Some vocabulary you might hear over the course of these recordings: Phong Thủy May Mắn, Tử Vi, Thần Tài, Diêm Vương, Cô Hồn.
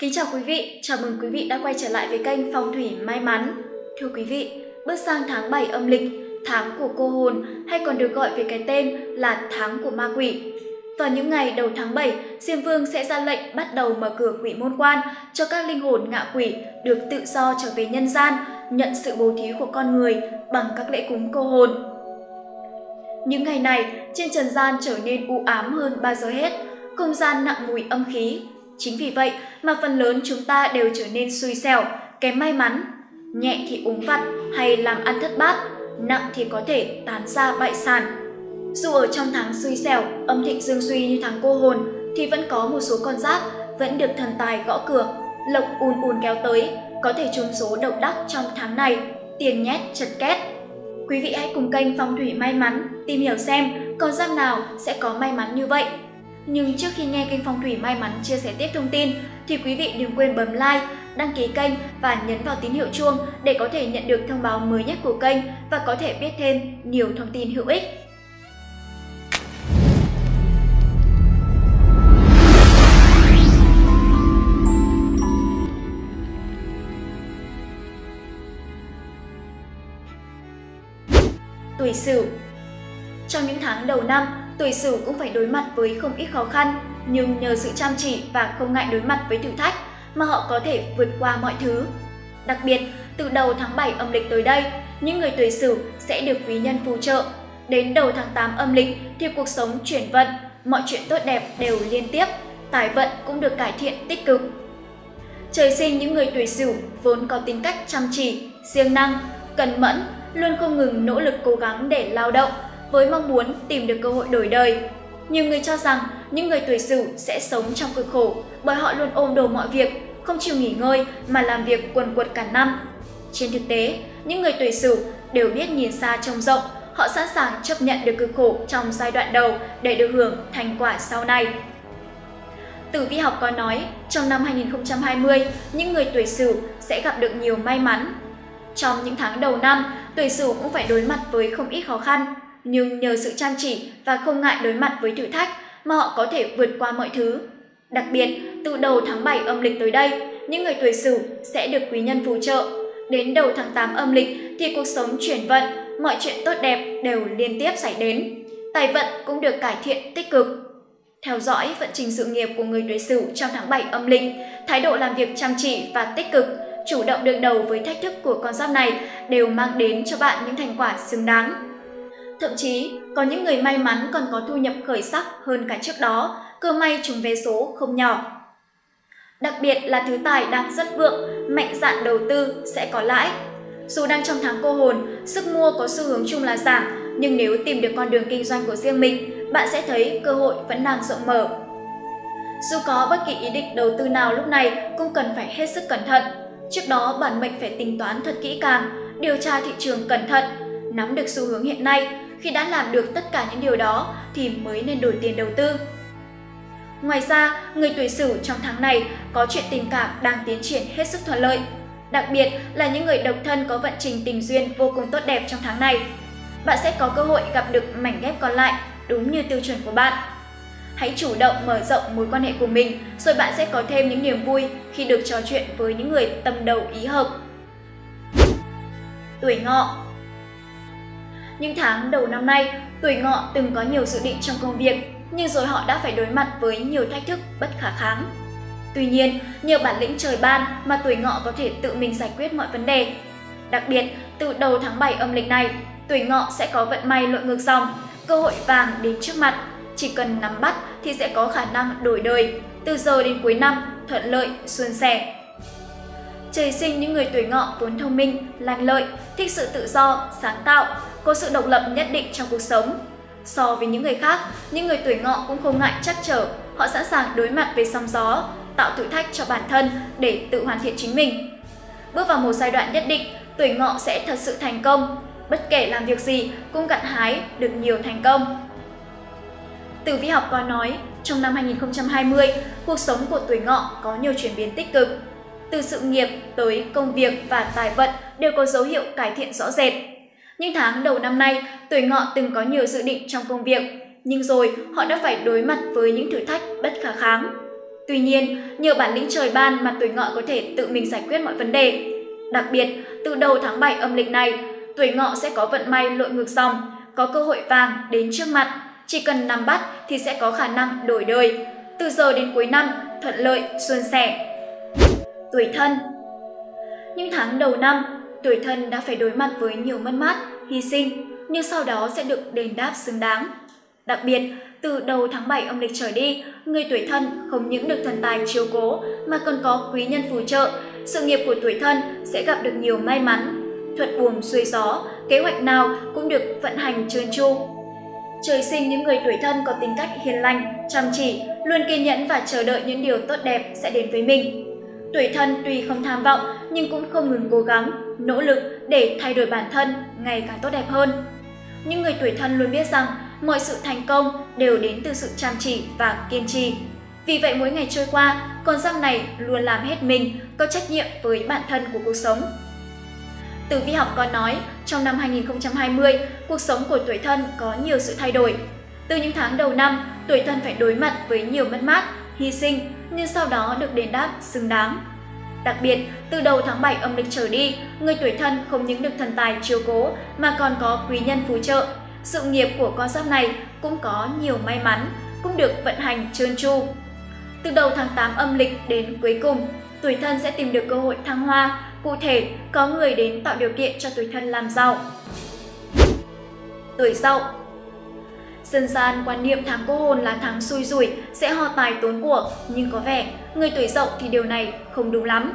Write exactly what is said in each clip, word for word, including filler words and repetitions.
Kính chào quý vị, chào mừng quý vị đã quay trở lại với kênh Phong Thủy May Mắn. Thưa quý vị, bước sang tháng bảy âm lịch, tháng của cô hồn hay còn được gọi với cái tên là tháng của ma quỷ. Vào những ngày đầu tháng bảy, Diêm Vương sẽ ra lệnh bắt đầu mở cửa quỷ môn quan cho các linh hồn ngạ quỷ được tự do trở về nhân gian, nhận sự bố thí của con người bằng các lễ cúng cô hồn. Những ngày này, trên trần gian trở nên u ám hơn bao giờ hết, không gian nặng mùi âm khí. Chính vì vậy mà phần lớn chúng ta đều trở nên xui xẻo, kém may mắn. Nhẹ thì ốm vặt hay làm ăn thất bát, nặng thì có thể tán gia bại sản. Dù ở trong tháng xui xẻo, âm thịnh dương suy như tháng cô hồn, thì vẫn có một số con giáp vẫn được thần tài gõ cửa, lộc ùn ùn kéo tới, có thể trúng số độc đắc trong tháng này, tiền nhét chật két. Quý vị hãy cùng kênh Phong Thủy May Mắn tìm hiểu xem con giáp nào sẽ có may mắn như vậy. Nhưng trước khi nghe kênh Phong Thủy May Mắn chia sẻ tiếp thông tin thì quý vị đừng quên bấm like, đăng ký kênh và nhấn vào tín hiệu chuông để có thể nhận được thông báo mới nhất của kênh và có thể biết thêm nhiều thông tin hữu ích. Tuổi Sửu. Trong những tháng đầu năm, tuổi Sửu cũng phải đối mặt với không ít khó khăn, nhưng nhờ sự chăm chỉ và không ngại đối mặt với thử thách mà họ có thể vượt qua mọi thứ. Đặc biệt, từ đầu tháng bảy âm lịch tới đây, những người tuổi Sửu sẽ được quý nhân phù trợ. Đến đầu tháng tám âm lịch thì cuộc sống chuyển vận, mọi chuyện tốt đẹp đều liên tiếp, tài vận cũng được cải thiện tích cực. Trời sinh những người tuổi Sửu vốn có tính cách chăm chỉ, siêng năng, cần mẫn, luôn không ngừng nỗ lực cố gắng để lao động, với mong muốn tìm được cơ hội đổi đời. Nhiều người cho rằng những người tuổi Sửu sẽ sống trong cực khổ bởi họ luôn ôm đồm mọi việc, không chịu nghỉ ngơi mà làm việc quần quật cả năm. Trên thực tế, những người tuổi Sửu đều biết nhìn xa trông rộng, họ sẵn sàng chấp nhận được cực khổ trong giai đoạn đầu để được hưởng thành quả sau này. Tử vi học có nói, trong năm hai nghìn không trăm hai mươi, những người tuổi Sửu sẽ gặp được nhiều may mắn. Trong những tháng đầu năm, tuổi Sửu cũng phải đối mặt với không ít khó khăn, nhưng nhờ sự chăm chỉ và không ngại đối mặt với thử thách mà họ có thể vượt qua mọi thứ. Đặc biệt, từ đầu tháng bảy âm lịch tới đây, những người tuổi Sửu sẽ được quý nhân phù trợ. Đến đầu tháng tám âm lịch thì cuộc sống chuyển vận, mọi chuyện tốt đẹp đều liên tiếp xảy đến. Tài vận cũng được cải thiện tích cực. Theo dõi vận trình sự nghiệp của người tuổi Sửu trong tháng bảy âm lịch, thái độ làm việc chăm chỉ và tích cực, chủ động đương đầu với thách thức của con giáp này đều mang đến cho bạn những thành quả xứng đáng. Thậm chí, có những người may mắn còn có thu nhập khởi sắc hơn cả trước đó, cơ may trúng vé số không nhỏ. Đặc biệt là thứ tài đang rất vượng, mạnh dạn đầu tư sẽ có lãi. Dù đang trong tháng cô hồn, sức mua có xu hướng chung là giảm, nhưng nếu tìm được con đường kinh doanh của riêng mình, bạn sẽ thấy cơ hội vẫn đang rộng mở. Dù có bất kỳ ý định đầu tư nào lúc này cũng cần phải hết sức cẩn thận. Trước đó, bản mệnh phải tính toán thật kỹ càng, điều tra thị trường cẩn thận, nắm được xu hướng hiện nay. Khi đã làm được tất cả những điều đó thì mới nên đổi tiền đầu tư. Ngoài ra, người tuổi Sửu trong tháng này có chuyện tình cảm đang tiến triển hết sức thuận lợi. Đặc biệt là những người độc thân có vận trình tình duyên vô cùng tốt đẹp trong tháng này. Bạn sẽ có cơ hội gặp được mảnh ghép còn lại đúng như tiêu chuẩn của bạn. Hãy chủ động mở rộng mối quan hệ của mình rồi bạn sẽ có thêm những niềm vui khi được trò chuyện với những người tâm đầu ý hợp. Tuổi Ngọ. Những tháng đầu năm nay, tuổi Ngọ từng có nhiều dự định trong công việc, nhưng rồi họ đã phải đối mặt với nhiều thách thức bất khả kháng. Tuy nhiên, nhờ bản lĩnh trời ban mà tuổi Ngọ có thể tự mình giải quyết mọi vấn đề. Đặc biệt, từ đầu tháng bảy âm lịch này, tuổi Ngọ sẽ có vận may lội ngược dòng, cơ hội vàng đến trước mặt. Chỉ cần nắm bắt thì sẽ có khả năng đổi đời, từ giờ đến cuối năm thuận lợi, suôn sẻ. Trời sinh những người tuổi Ngọ vốn thông minh, lanh lợi, thích sự tự do, sáng tạo, có sự độc lập nhất định trong cuộc sống. So với những người khác, những người tuổi Ngọ cũng không ngại trắc trở, họ sẵn sàng đối mặt với sóng gió, tạo thử thách cho bản thân để tự hoàn thiện chính mình. Bước vào một giai đoạn nhất định, tuổi Ngọ sẽ thật sự thành công, bất kể làm việc gì cũng gặt hái được nhiều thành công. Tử vi học có nói, trong năm hai nghìn không trăm hai mươi, cuộc sống của tuổi Ngọ có nhiều chuyển biến tích cực. Từ sự nghiệp tới công việc và tài vận đều có dấu hiệu cải thiện rõ rệt. Những tháng đầu năm nay, tuổi Ngọ từng có nhiều dự định trong công việc, nhưng rồi họ đã phải đối mặt với những thử thách bất khả kháng. Tuy nhiên, nhờ bản lĩnh trời ban mà tuổi Ngọ có thể tự mình giải quyết mọi vấn đề. Đặc biệt, từ đầu tháng bảy âm lịch này, tuổi Ngọ sẽ có vận may lội ngược dòng, có cơ hội vàng đến trước mặt. Chỉ cần nắm bắt thì sẽ có khả năng đổi đời. Từ giờ đến cuối năm, thuận lợi, suôn sẻ. Tuổi Thân. Những tháng đầu năm, tuổi Thân đã phải đối mặt với nhiều mất mát, hy sinh, nhưng sau đó sẽ được đền đáp xứng đáng. Đặc biệt, từ đầu tháng bảy âm lịch trở đi, người tuổi Thân không những được thần tài chiếu cố mà còn có quý nhân phù trợ, sự nghiệp của tuổi Thân sẽ gặp được nhiều may mắn, thuận buồm xuôi gió, kế hoạch nào cũng được vận hành trơn tru. Trời sinh những người tuổi Thân có tính cách hiền lành, chăm chỉ, luôn kiên nhẫn và chờ đợi những điều tốt đẹp sẽ đến với mình. Tuổi Thân tuy không tham vọng nhưng cũng không ngừng cố gắng, nỗ lực để thay đổi bản thân ngày càng tốt đẹp hơn. Những người tuổi Thân luôn biết rằng mọi sự thành công đều đến từ sự chăm chỉ và kiên trì. Vì vậy mỗi ngày trôi qua, con giáp này luôn làm hết mình, có trách nhiệm với bản thân của cuộc sống. Tử vi học có nói, trong năm hai nghìn không trăm hai mươi, cuộc sống của tuổi Thân có nhiều sự thay đổi. Từ những tháng đầu năm, tuổi Thân phải đối mặt với nhiều mất mát, hy sinh, nhưng sau đó được đền đáp xứng đáng. Đặc biệt, từ đầu tháng bảy âm lịch trở đi, người tuổi Thân không những được thần tài chiếu cố mà còn có quý nhân phù trợ. Sự nghiệp của con giáp này cũng có nhiều may mắn, cũng được vận hành trơn tru. Từ đầu tháng tám âm lịch đến cuối cùng, tuổi Thân sẽ tìm được cơ hội thăng hoa, cụ thể có người đến tạo điều kiện cho tuổi Thân làm giàu. Tuổi Dậu. Dân gian quan niệm tháng cô hồn là tháng xui rủi, sẽ ho tài tốn của, nhưng có vẻ người tuổi Dậu thì điều này không đúng lắm.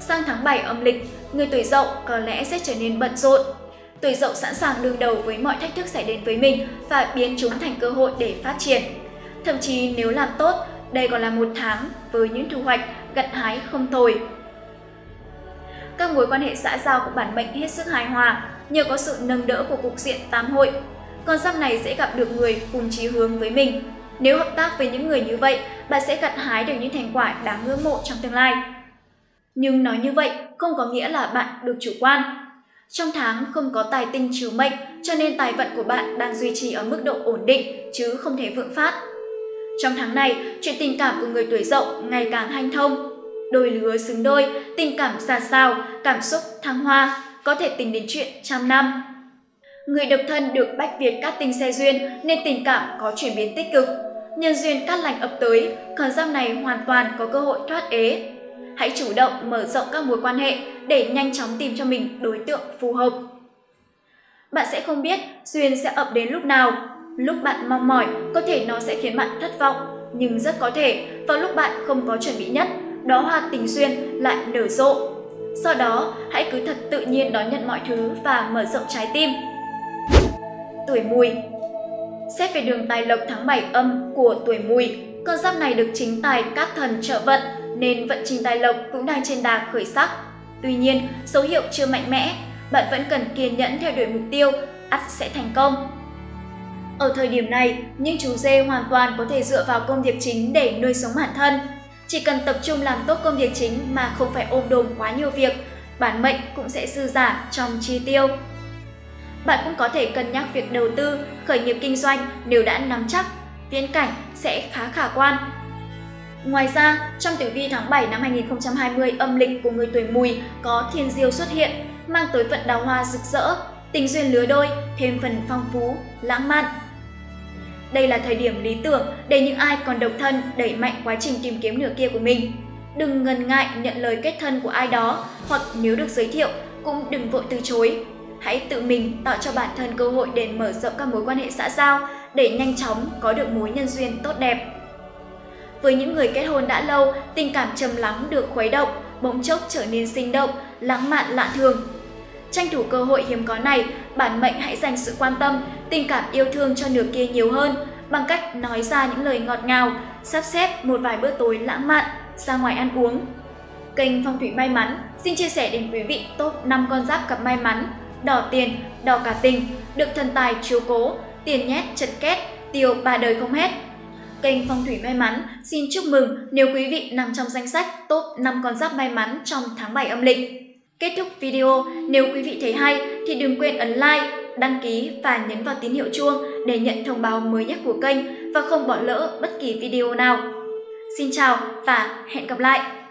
Sang tháng bảy âm lịch, người tuổi Dậu có lẽ sẽ trở nên bận rộn. Tuổi Dậu sẵn sàng đương đầu với mọi thách thức xảy đến với mình và biến chúng thành cơ hội để phát triển. Thậm chí nếu làm tốt, đây còn là một tháng với những thu hoạch gặt hái không tồi. Các mối quan hệ xã giao của bản mệnh hết sức hài hòa nhờ có sự nâng đỡ của cục diện tam hội. Con giáp này sẽ gặp được người cùng chí hướng với mình. Nếu hợp tác với những người như vậy, bạn sẽ gặt hái được những thành quả đáng ngưỡng mộ trong tương lai. Nhưng nói như vậy không có nghĩa là bạn được chủ quan. Trong tháng không có tài tinh chiếu mệnh, cho nên tài vận của bạn đang duy trì ở mức độ ổn định chứ không thể vượng phát. Trong tháng này, chuyện tình cảm của người tuổi Dậu ngày càng hanh thông. Đôi lứa xứng đôi, tình cảm dạt dào, cảm xúc thăng hoa, có thể tính đến chuyện trăm năm. Người độc thân được bách việt cát tinh xe duyên nên tình cảm có chuyển biến tích cực. Nhân duyên cát lành ập tới, con giáp này hoàn toàn có cơ hội thoát ế. Hãy chủ động mở rộng các mối quan hệ để nhanh chóng tìm cho mình đối tượng phù hợp. Bạn sẽ không biết duyên sẽ ập đến lúc nào. Lúc bạn mong mỏi, có thể nó sẽ khiến bạn thất vọng, nhưng rất có thể vào lúc bạn không có chuẩn bị nhất, đó hoa tình duyên lại nở rộ. Sau đó, hãy cứ thật tự nhiên đón nhận mọi thứ và mở rộng trái tim. Tuổi Mùi. Xét về đường tài lộc tháng bảy âm của tuổi Mùi, con giáp này được chính tài cát thần trợ vận nên vận trình tài lộc cũng đang trên đà khởi sắc. Tuy nhiên, dấu hiệu chưa mạnh mẽ, bạn vẫn cần kiên nhẫn theo đuổi mục tiêu, ắt sẽ thành công. Ở thời điểm này, những chú dê hoàn toàn có thể dựa vào công việc chính để nuôi sống bản thân. Chỉ cần tập trung làm tốt công việc chính mà không phải ôm đồm quá nhiều việc, bản mệnh cũng sẽ dư giả trong chi tiêu. Bạn cũng có thể cân nhắc việc đầu tư, khởi nghiệp kinh doanh nếu đã nắm chắc, viễn cảnh sẽ khá khả quan. Ngoài ra, trong tử vi tháng bảy năm hai nghìn không trăm hai mươi âm lịch của người tuổi Mùi có thiên diêu xuất hiện, mang tới vận đào hoa rực rỡ, tình duyên lứa đôi thêm phần phong phú, lãng mạn. Đây là thời điểm lý tưởng để những ai còn độc thân đẩy mạnh quá trình tìm kiếm nửa kia của mình. Đừng ngần ngại nhận lời kết thân của ai đó, hoặc nếu được giới thiệu cũng đừng vội từ chối. Hãy tự mình tạo cho bản thân cơ hội để mở rộng các mối quan hệ xã giao để nhanh chóng có được mối nhân duyên tốt đẹp. Với những người kết hôn đã lâu, tình cảm trầm lắng được khuấy động, bỗng chốc trở nên sinh động, lãng mạn lạ thường. Tranh thủ cơ hội hiếm có này, bản mệnh hãy dành sự quan tâm, tình cảm yêu thương cho nửa kia nhiều hơn bằng cách nói ra những lời ngọt ngào, sắp xếp một vài bữa tối lãng mạn, ra ngoài ăn uống. Kênh Phong Thủy May Mắn xin chia sẻ đến quý vị top năm con giáp cặp may mắn, đỏ tiền, đỏ cả tình, được thần tài chiếu cố, tiền nhét chật két, tiêu ba đời không hết. Kênh Phong Thủy May Mắn xin chúc mừng nếu quý vị nằm trong danh sách top năm con giáp may mắn trong tháng bảy âm lịch. Kết thúc video, nếu quý vị thấy hay thì đừng quên ấn like, đăng ký và nhấn vào tín hiệu chuông để nhận thông báo mới nhất của kênh và không bỏ lỡ bất kỳ video nào. Xin chào và hẹn gặp lại!